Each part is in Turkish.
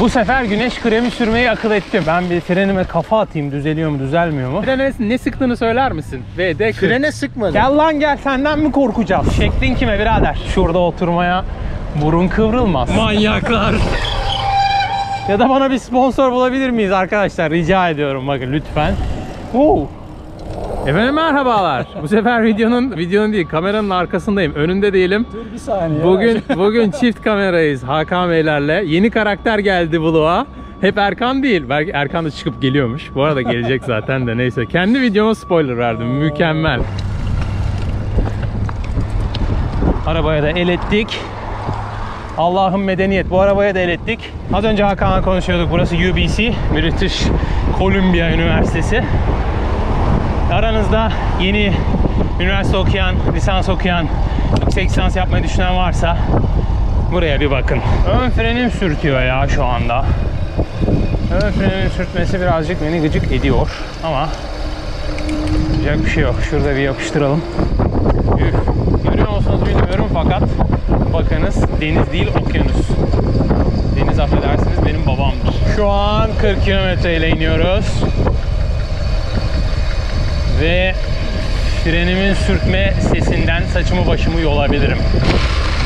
Bu sefer güneş kremi sürmeyi akıl ettim. Ben bir frenime kafa atayım, düzeliyor mu düzelmiyor mu? Frene ne sıktığını söyler misin? Ve de frene sıkmadım. Gel lan gel, senden mi korkacağız? Şeklin kime birader? Şurada oturmaya burun kıvrılmaz. Manyaklar. Ya da bana bir sponsor bulabilir miyiz arkadaşlar? Rica ediyorum, bakın lütfen. Oo. Efendim merhabalar. Bu sefer videonun değil, kameranın arkasındayım. Önünde değilim. Dur bir saniye. Bugün çift kamerayız Hakan Beylerle. Yeni karakter geldi Bulu'a. Hep Erkan değil. Belki Erkan da çıkıp geliyormuş. Bu arada gelecek zaten de neyse. Kendi videoma spoiler verdim. Mükemmel. Arabaya da el ettik. Allah'ım medeniyet. Bu arabaya da el ettik. Az önce Hakan'la konuşuyorduk. Burası UBC, British Columbia Üniversitesi. Aranızda yeni üniversite okuyan, lisans okuyan, yüksek lisans yapmayı düşünen varsa buraya bir bakın. Ön frenim sürtüyor ya şu anda. Ön frenin sürtmesi birazcık beni gıcık ediyor ama yapacak bir şey yok. Şurada bir yapıştıralım. Görüyor musunuz bilmiyorum fakat bakınız, deniz değil okyanus. Deniz affedersiniz benim babamdır. Şu an 40 km ile iniyoruz. Ve frenimin sürtme sesinden saçımı başımı yolabilirim.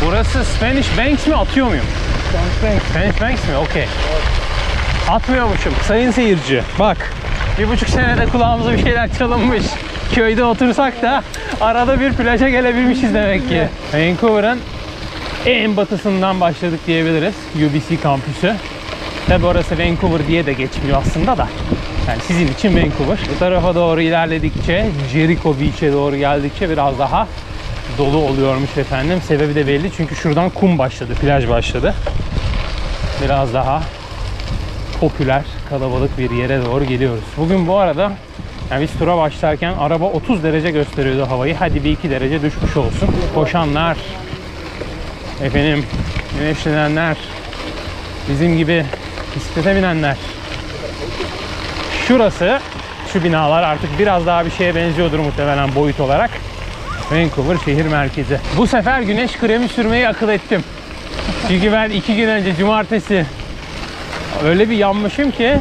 Burası Spanish Banks mi? Atıyor muyum? Spanish Banks mi? Okey. Atmıyormuşum. Sayın seyirci. Bak. 1,5 senede kulağımıza bir şeyler çalınmış. Köyde otursak da arada bir plaja gelebilmişiz demek ki. Vancouver'ın en batısından başladık diyebiliriz. UBC kampüsü. Tabi orası Vancouver diye de geçmiyor aslında da. Yani sizin için Vancouver. Bu tarafa doğru ilerledikçe, Jericho Beach'e doğru geldikçe biraz daha dolu oluyormuş efendim. Sebebi de belli çünkü şuradan kum başladı, plaj başladı. Biraz daha popüler, kalabalık bir yere doğru geliyoruz. Bugün bu arada yani biz tura başlarken araba 30 derece gösteriyordu havayı. Hadi bir 2 derece düşmüş olsun. Koşanlar, efendim güneşlenenler, bizim gibi bisiklete binenler. Şurası, şu binalar artık biraz daha bir şeye benziyordur muhtemelen boyut olarak. Vancouver şehir merkezi. Bu sefer güneş kremi sürmeyi akıl ettim. Çünkü ben 2 gün önce cumartesi öyle bir yanmışım ki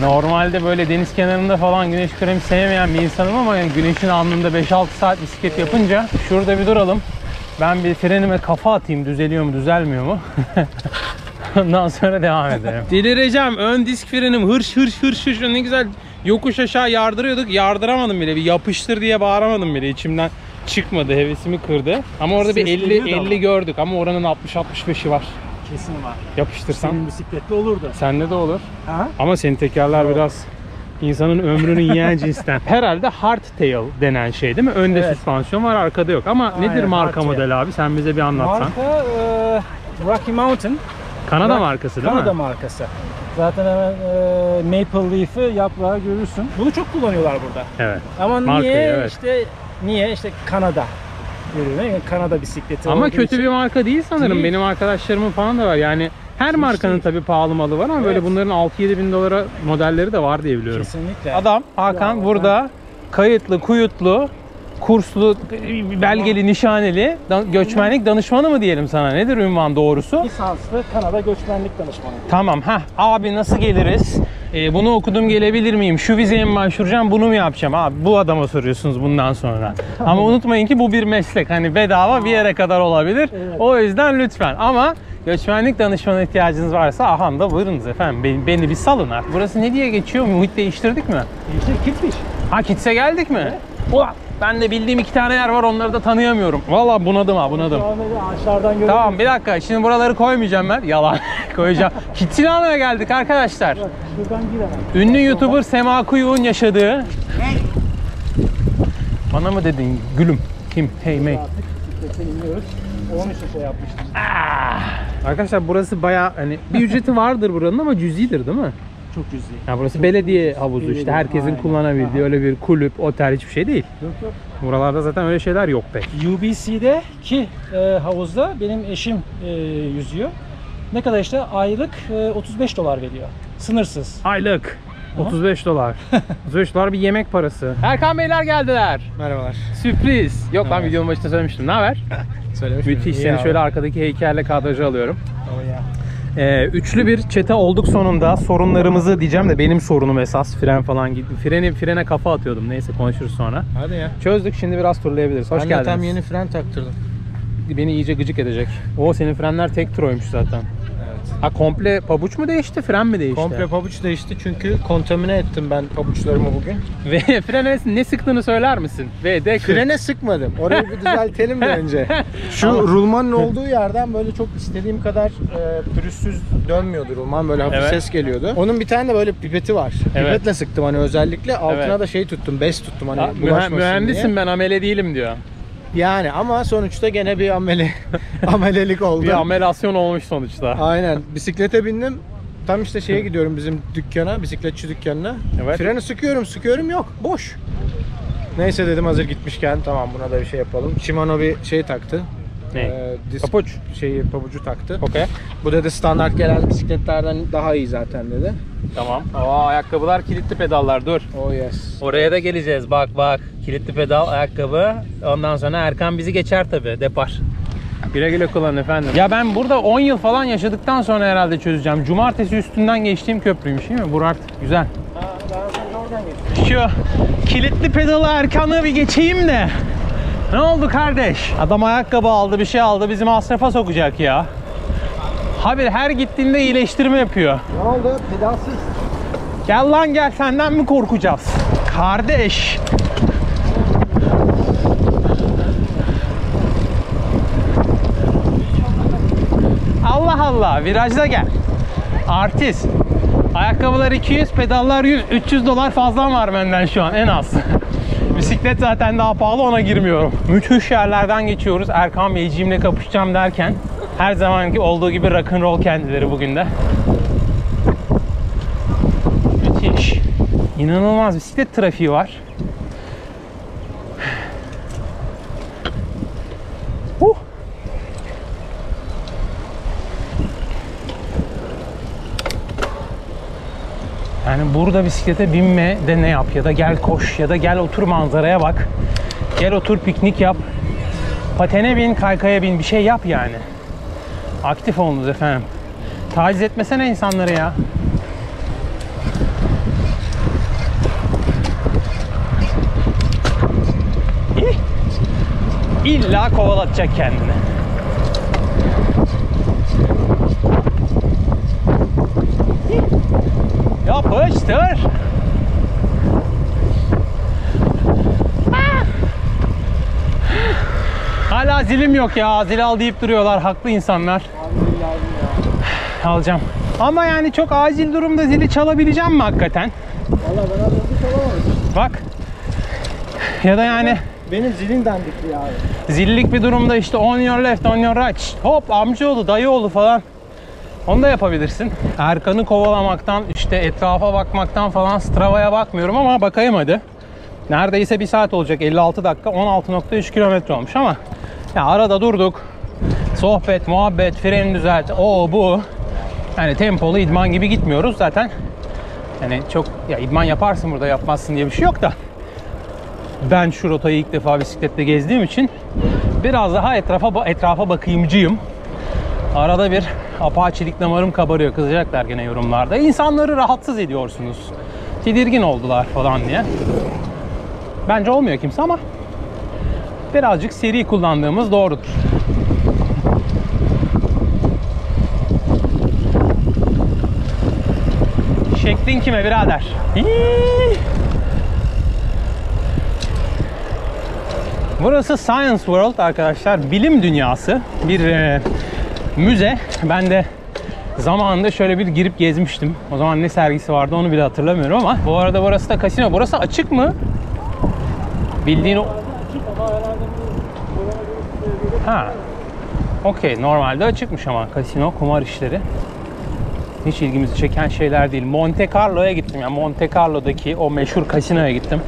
normalde böyle deniz kenarında falan güneş kremi sevmeyen bir insanım ama yani güneşin alnında 5-6 saat bisiklet yapınca şurada bir duralım. Ben bir frenime kafa atayım, düzeliyor mu düzelmiyor mu? Ondan sonra devam edelim. Delireceğim. Ön disk frenim hırş. Ne güzel yokuş aşağı yardırıyorduk. Yardıramadım bile. Bir yapıştır diye bağıramadım bile. İçimden çıkmadı. Hevesimi kırdı. Ama orada bir 50 gördük. Ama oranın 60-65'i var. Kesin var. Yapıştırsan. Senin bisikletli olurdu. Sende de olur. Ha? Ama senin tekerler doğru. Biraz insanın ömrünü yiyen cinsten. Herhalde hardtail denen şey değil mi? Önde evet. Süspansiyon var, arkada yok. Ama aynen, nedir marka model abi? Sen bize bir anlatsan. Marka Rocky Mountain. Kanada markası değil mi? Kanada markası. Zaten hemen maple leaf'i yaprağı görürsün. Bunu çok kullanıyorlar burada. Evet. Ama markayı, niye evet. İşte Kanada görüyorlar. Yani Kanada bisikleti. Ama kötü için. Bir marka değil sanırım. Değil. Benim arkadaşlarımın falan da var. Yani her markanın tabii pahalı malı var ama evet. Böyle bunların 6-7 bin dolara modelleri de var diye biliyorum. Kesinlikle. Adam Hakan ya, burada kayıtlı, kuyutlu, kurslu, belgeli, nişaneli, göçmenlik danışmanı mı diyelim sana? Nedir ünvan doğrusu? Lisanslı Kanada göçmenlik danışmanı. Tamam. Heh. Abi nasıl geliriz? Bunu okudum, gelebilir miyim? Şu vizeye mi başvuracağım, bunu mu yapacağım? Abi bu adama soruyorsunuz bundan sonra. Ama unutmayın ki bu bir meslek. Hani bedava bir yere kadar olabilir. Evet. O yüzden lütfen. Ama göçmenlik danışmanı ihtiyacınız varsa aha da buyurunuz efendim. Beni bir salın artık. Burası ne diye geçiyor? Muhit değiştirdik mi? Değiştirdik. Kitmiş. Ha Kits'e geldik mi? Evet. Ulan. Ben de bildiğim 2 tane yer var, onları da tanıyamıyorum. Valla bunadım ha, bunadım. Tamam bir dakika, şimdi buraları koymayacağım ben. Yalan koyacağım. Kitsilano'ya geldik arkadaşlar. Ünlü YouTuber Sema Kuyu'nun yaşadığı... Bana mı dedin gülüm? Kim? Hey mey. Onun için şey yapmıştım. Arkadaşlar burası bayağı hani bir ücreti vardır buranın ama cüzidir değil mi? Çok cüzdi. Ya burası belediye havuzu belediye. İşte herkesin aynen. Kullanabildiği öyle bir kulüp, otel hiçbir şey değil. Yok. Buralarda zaten öyle şeyler yok pek. UBC'deki havuzda benim eşim yüzüyor. Ne kadar işte aylık 35 dolar veriyor. Sınırsız. Aylık. Aha. 35 dolar. 35 dolar bir yemek parası. Erkan Beyler geldiler. Merhabalar. Sürpriz. Yok lan videonun başında söylemiştim. Ne haber? Söylemiştim. Müthiş. İyi seni abi. Şöyle arkadaki heykelle kadrajı alıyorum. Üçlü bir çete olduk sonunda. Sorunlarımızı diyeceğim de benim sorunum esas fren falan gitti. Frene kafa atıyordum. Neyse konuşuruz sonra. Hadi ya. Çözdük, şimdi biraz turlayabiliriz. Hoş geldiniz. Ben tam yeni fren taktırdım. Beni iyice gıcık edecek. O senin frenler tek troymuş zaten. Evet. Ha, komple pabuç mu değişti, fren mi değişti? Komple pabuç değişti çünkü kontamine ettim ben pabuçlarımı bugün. Ve frene ne sıktığını söyler misin? VD40. Frene sıkmadım. Orayı bir düzeltelim de önce. Şu rulmanın olduğu yerden böyle çok istediğim kadar pürüzsüz dönmüyordu rulman. Böyle hafif ses geliyordu. Onun bir tane de böyle pipeti var. Evet. Pipetle sıktım hani özellikle. Altına da şey tuttum, bez tuttum hani bulaşmasın diye. Mühendisim ben, amele değilim diyor. Yani ama sonuçta gene bir amelelik oldu. Bir amelasyon olmuş sonuçta. Aynen. Bisiklete bindim. Tam işte şeye gidiyorum, bizim dükkana, bisikletçi dükkanına. Evet. Freni sıkıyorum yok. Boş. Neyse dedim hazır gitmişken tamam buna da bir şey yapalım. Shimano bir şey taktı. Ne? Pabuç. Pabucu taktı. Okay. Bu dedi standart gelen bisikletlerden daha iyi zaten dedi. Tamam. Aa, ayakkabılar kilitli pedallar, dur. Oh yes. Oraya da geleceğiz, bak. Kilitli pedal, ayakkabı. Ondan sonra Erkan bizi geçer tabi, depar. Güle güle kullanın efendim. Ya ben burada 10 yıl falan yaşadıktan sonra herhalde çözeceğim. Cumartesi üstünden geçtiğim köprüymüş değil mi? Burak, güzel. Ha, ben oradan geçtim. Şu kilitli pedalı, Erkan'ı bir geçeyim de. Ne oldu kardeş? Adam ayakkabı aldı, bir şey aldı, bizi masrafa sokacak ya. Habire her gittiğinde iyileştirme yapıyor. Ne oldu? Pedalsız. Gel lan gel, senden mi korkacağız? Kardeş. Allah Allah, virajda gel. Artist. Ayakkabılar 200, pedallar 100, 300 dolar fazla var benden şu an en az. Bisiklet zaten daha pahalı, ona girmiyorum. Müthiş yerlerden geçiyoruz. Erkan Beyciğimle kapışacağım derken her zamanki olduğu gibi rock'n'roll kendileri bugün de. Müthiş. İnanılmaz bisiklet trafiği var. Yani burada bisiklete binme de ne yap, ya da gel koş, ya da gel otur manzaraya bak. Gel otur piknik yap. Patene bin, kaykaya bin, bir şey yap yani. Aktif olunuz efendim. Taciz etmesene insanları ya. İlla kovalatacak kendini. Yapıştır. Hala zilim yok ya. Zil al deyip duruyorlar. Haklı insanlar. Ya. Alacağım. Ama yani çok acil durumda zili çalabileceğim mi hakikaten? Valla ben az önce çalamadım. Bak. Ya da yani. Benim zilin dandikli ya. Zillik bir durumda işte on your left, on your right. Şişt, hop amcaoğlu, dayıoğlu falan. Onu da yapabilirsin. Erkan'ı kovalamaktan, işte etrafa bakmaktan falan Strava'ya bakmıyorum ama bakayım hadi. Neredeyse bir saat olacak, 56 dakika, 16.3 kilometre olmuş ama ya arada durduk. Sohbet, muhabbet, freni düzelt, o bu. Yani tempolu idman gibi gitmiyoruz zaten. Yani çok ya idman yaparsın burada, yapmazsın diye bir şey yok da. Ben şu rotayı ilk defa bisikletle gezdiğim için biraz daha etrafa bakayımcıyım. Arada bir apaçilik damarım kabarıyor. Kızacaklar gene yorumlarda. İnsanları rahatsız ediyorsunuz. Tedirgin oldular falan diye. Bence olmuyor kimse ama birazcık seri kullandığımız doğrudur. Şeklin kime birader? Burası Science World arkadaşlar. Bilim dünyası. Bir müze. Ben de zamanında şöyle bir girip gezmiştim. O zaman ne sergisi vardı onu bile hatırlamıyorum ama. Bu arada burası da kasino. Burası açık mı? Bildiğin o... Ha. Okey. Normalde açıkmış ama kasino, kumar işleri. Hiç ilgimizi çeken şeyler değil. Monte Carlo'ya gittim. Yani Monte Carlo'daki o meşhur kasinoya gittim.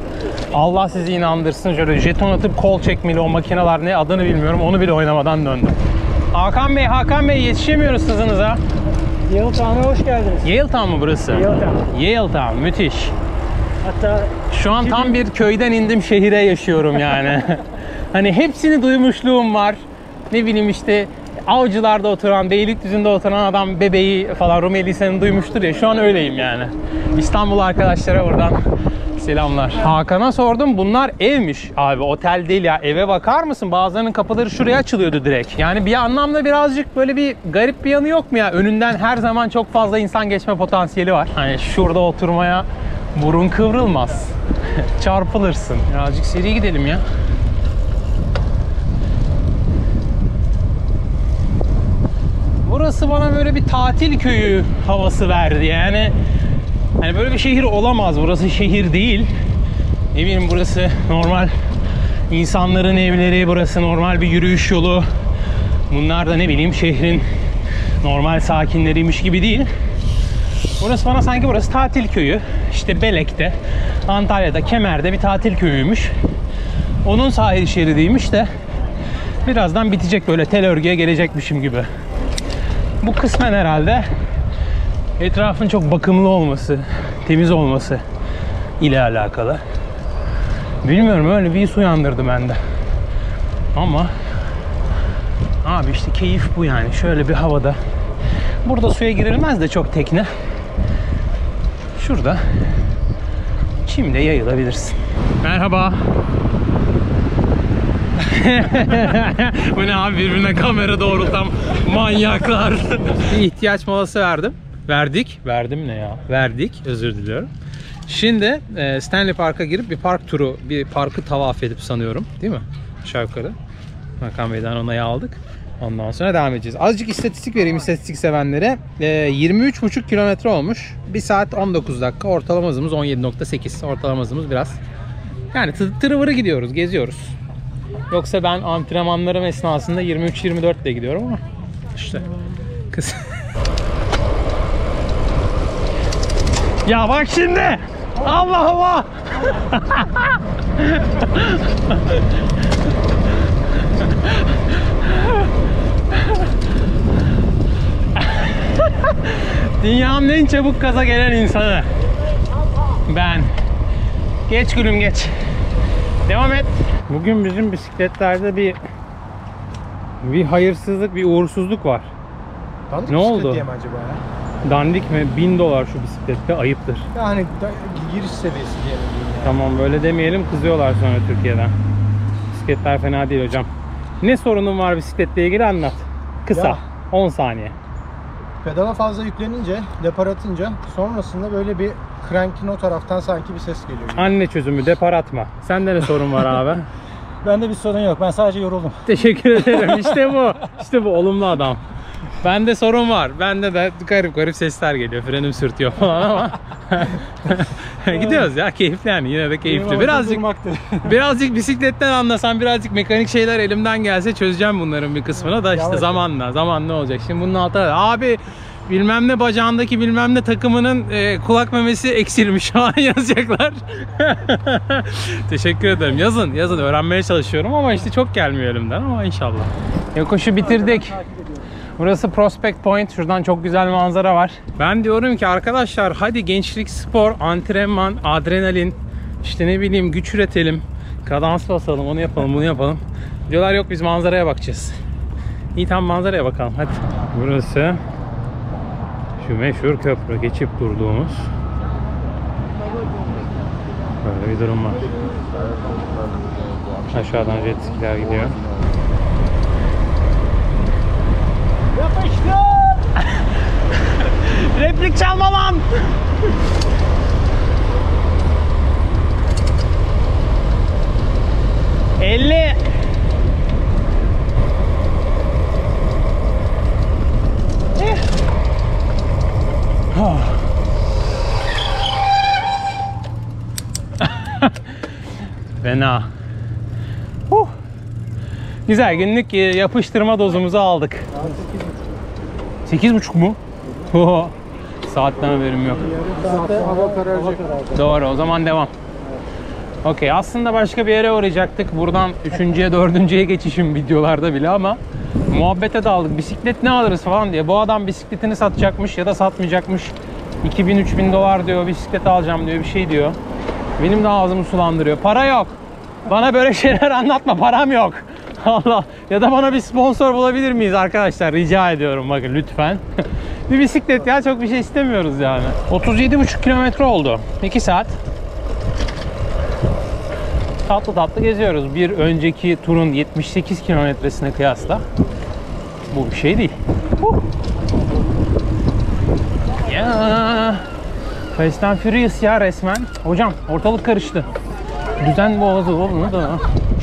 Allah sizi inandırsın. Şöyle jeton atıp kol çekmeli o makineler, ne adını bilmiyorum. Onu bile oynamadan döndüm. Hakan Bey yetişemiyoruz hızınıza. Yaletown'a hoş geldiniz. Yaletown mu burası? Yaletown, müthiş. Hatta şu an tam bir köyden indim, şehire yaşıyorum yani. Hani hepsini duymuşluğum var. Ne bileyim işte Avcılar'da oturan, Beylikdüzü'nde oturan adam bebeği falan Rumeli seni duymuştur ya, şu an öyleyim yani. İstanbul arkadaşlara buradan selamlar. Hakan'a sordum, bunlar evmiş abi, otel değil ya, eve bakar mısın? Bazılarının kapıları şuraya açılıyordu direkt. Yani bir anlamda birazcık böyle bir garip bir yanı yok mu ya? Önünden her zaman çok fazla insan geçme potansiyeli var. Hani şurada oturmaya burun kıvrılmaz. Çarpılırsın. Birazcık seri gidelim ya. Burası bana böyle bir tatil köyü havası verdi yani. Hani böyle bir şehir olamaz. Burası şehir değil. Ne bileyim, burası normal insanların evleri, burası normal bir yürüyüş yolu. Bunlar da ne bileyim şehrin normal sakinleriymiş gibi değil. Burası bana sanki burası tatil köyü. İşte Belek'te, Antalya'da, Kemer'de bir tatil köyüymüş. Onun sahil şeridiymiş de birazdan bitecek, böyle tel örgüye gelecekmişim gibi. Bu kısmen herhalde etrafın çok bakımlı olması, temiz olması ile alakalı. Bilmiyorum, öyle bir his uyandırdı bende. Ama abi işte keyif bu yani. Şöyle bir havada. Burada suya girilmez de çok tekne. Şurada çimde yayılabilirsin. Merhaba. Bu ne abi, birbirine kamera doğrultan manyaklar. İhtiyaç molası verdim. Verdim ne ya? Verdik. Özür diliyorum. Şimdi Stanley Park'a girip bir park turu, bir parkı tavaf edip sanıyorum. Değil mi? Aşağı yukarı. Hakan Meydan onayı aldık. Ondan sonra devam edeceğiz. Azıcık istatistik vereyim istatistik sevenlere. 23,5 kilometre olmuş. 1 saat 19 dakika. Ortalama hızımız 17,8. Ortalama hızımız biraz. Yani tırıvırı gidiyoruz, geziyoruz. Yoksa ben antrenmanlarım esnasında 23-24 ile gidiyorum ama işte kız. Ya bak şimdi. Allah Allah. Dünyanın en çabuk gaza gelen insanı. Ben. Geç gülüm geç. Devam et. Bugün bizim bisikletlerde bir hayırsızlık, bir uğursuzluk var. Dandik ne oldu? Diyeyim acaba ya? Dandik mi? 1000 dolar şu bisiklette ayıptır. Yani giriş seviyesi diyelim. Yani. Tamam, böyle demeyelim, kızıyorlar sonra Türkiye'den. Bisikletler fena değil hocam. Ne sorunun var bisikletle ilgili, anlat. Kısa. Ya, 10 saniye. Pedala fazla yüklenince, depar atınca sonrasında böyle bir crank'in o taraftan sanki bir ses geliyor. Gibi. Anne çözümü, depar atma. Sende ne sorun var abi? Bende bir sorun yok. Ben sadece yoruldum. Teşekkür ederim. İşte bu. İşte bu olumlu adam. Bende sorun var. Bende de garip garip sesler geliyor. Frenim sürtüyor falan ama gidiyoruz ya, keyifli yani. Yine de keyifli. Birazcık bisikletten anlasan, birazcık mekanik şeyler elimden gelse çözeceğim bunların bir kısmını da işte zamanla. Zaman ne olacak? Şimdi bunun altına abi bilmem ne bacağındaki bilmem ne takımının kulak memesi eksilmiş falan yazacaklar. Teşekkür ederim. Yazın. Öğrenmeye çalışıyorum ama işte çok gelmiyor elimden ama inşallah. Yokuşu bitirdik. Burası Prospect Point. Şuradan çok güzel manzara var. Ben diyorum ki arkadaşlar hadi gençlik, spor, antrenman, adrenalin, işte ne bileyim güç üretelim, kadans basalım, onu yapalım, bunu yapalım. Diyorlar yok biz manzaraya bakacağız. İyi, tam manzaraya bakalım hadi. Burası şu meşhur köprü, geçip durduğumuz. Böyle bir durum var. Aşağıdan jet skiler gidiyor. Yapıştır! Replik çalma lan! Fena. Güzel, günlük yapıştırma dozumuzu aldık. 8.30 mu? Oho. Saatten haberim yok. Doğru, o zaman devam. Okey, aslında başka bir yere uğrayacaktık. Buradan 3.'ye 4.'ye geçişim videolarda bile ama muhabbete daldık. Bisiklet ne alırız falan diye. Bu adam bisikletini satacakmış ya da satmayacakmış. 2000-3000 dolar diyor, bisiklet alacağım diyor, bir şey diyor. Benim de ağzımı sulandırıyor. Para yok. Bana böyle şeyler anlatma, param yok. Allah, ya da bana bir sponsor bulabilir miyiz arkadaşlar? Rica ediyorum, bakın lütfen. Bir bisiklet ya, çok bir şey istemiyoruz yani. 37,5 kilometre oldu. 2 saat. Tatlı tatlı geziyoruz. Bir önceki turun 78 kilometresine kıyasla bu bir şey değil. Ya. Fast and Furious ya resmen. Hocam ortalık karıştı. Düzen boğazı olmuyor da.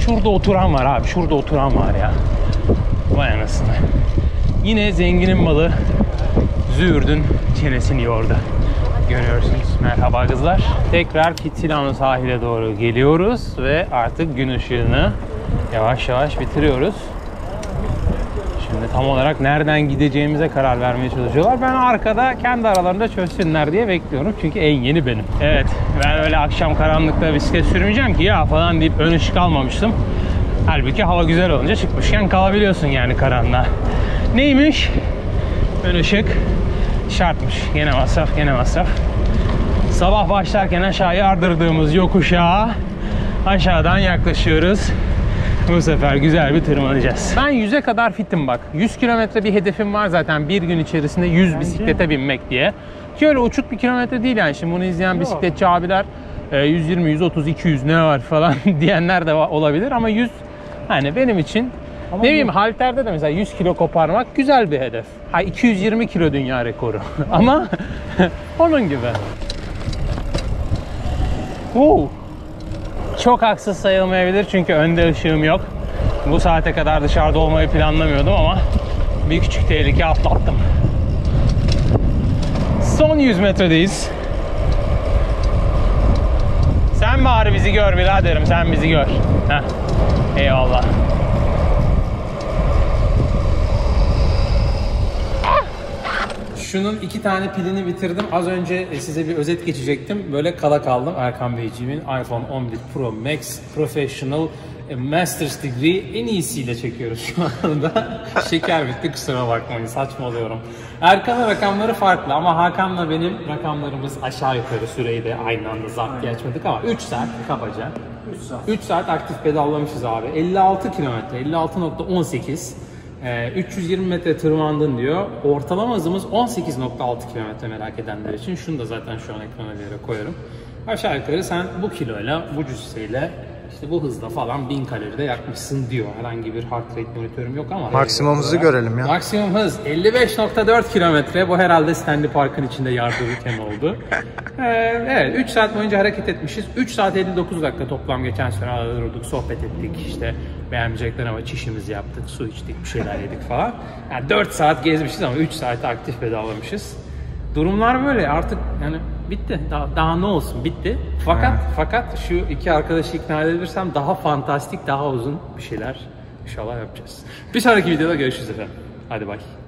Şurada oturan var abi. Şurada oturan var ya. Vay anasını. Yine zenginin malı züğürdün çenesini yordu. Görüyorsunuz. Merhaba kızlar. Tekrar Kitsilano sahile doğru geliyoruz ve artık gün ışığını yavaş yavaş bitiriyoruz. Şimdi tam olarak nereden gideceğimize karar vermeye çalışıyorlar. Ben arkada kendi aralarında çözsünler diye bekliyorum. Çünkü en yeni benim. Evet, ben öyle akşam karanlıkta bisiklet sürmeyeceğim ki ya falan deyip ön ışık almamıştım. Halbuki hava güzel olunca çıkmışken kalabiliyorsun yani karanlığa. Neymiş? Ön ışık şartmış. Gene masraf, gene masraf. Sabah başlarken aşağıya yardırdığımız yokuşa aşağıdan yaklaşıyoruz. Bu sefer güzel bir tırmanacağız. Ben 100'e kadar fitim bak. 100 kilometre bir hedefim var zaten, bir gün içerisinde 100 bisiklete binmek diye. Ki öyle uçuk bir kilometre değil yani. Şimdi bunu izleyen bisikletçi abiler 120, 130, 200 ne var falan diyenler de olabilir ama 100 hani benim için. Ama ne bileyim, halterde de mesela 100 kilo koparmak güzel bir hedef. Ha, 220 kilo dünya rekoru ama onun gibi. Wow. Çok haksız sayılmayabilir çünkü önde ışığım yok. Bu saate kadar dışarıda olmayı planlamıyordum ama bir küçük tehlike atlattım. Son 100 metredeyiz. Sen bari bizi gör biraderim, sen bizi gör. Heh. Eyvallah. Şunun 2 tane pilini bitirdim. Az önce size bir özet geçecektim. Böyle kala kaldım. Erkan Beyciğimin iPhone 11 Pro Max Professional Master's Degree en iyisiyle çekiyoruz şu anda. Şeker bitti, kusura bakmayın. Saçmalıyorum. Erkan'ın rakamları farklı ama Hakan'la benim rakamlarımız aşağı yukarı, süreyi de aynı anda zapt diye açmadık ama 3 saat kabaca. 3 saat aktif pedallamışız abi. 56 kilometre, 56.18. 320 metre tırmandın diyor. Ortalama hızımız 18.6 kilometre, merak edenler için. Şunu da zaten şu an ekrana göre koyarım. Aşağı yukarı sen bu kiloyla, bu cüsseyle, işte bu hızla falan 1000 kalori de yakmışsın diyor. Herhangi bir heart rate monitörüm yok ama. Maksimum hızı görelim ya. Maksimum hız 55.4 kilometre. Bu herhalde Stanley Park'ın içinde yardırırken oldu. Evet, 3 saat boyunca hareket etmişiz. 3 saat 59 dakika toplam geçen süre arada durduk, sohbet ettik işte. Beğenmeyecekler ama çişimizi yaptık, su içtik, bir şeyler yedik falan. Yani 4 saat gezmişiz ama 3 saat aktif bedavamışız. Durumlar böyle artık yani, bitti. Daha ne olsun, bitti. Fakat şu iki arkadaşı ikna edebilirsem daha fantastik, daha uzun bir şeyler inşallah yapacağız. Bir sonraki videoda görüşürüz efendim. Hadi bay.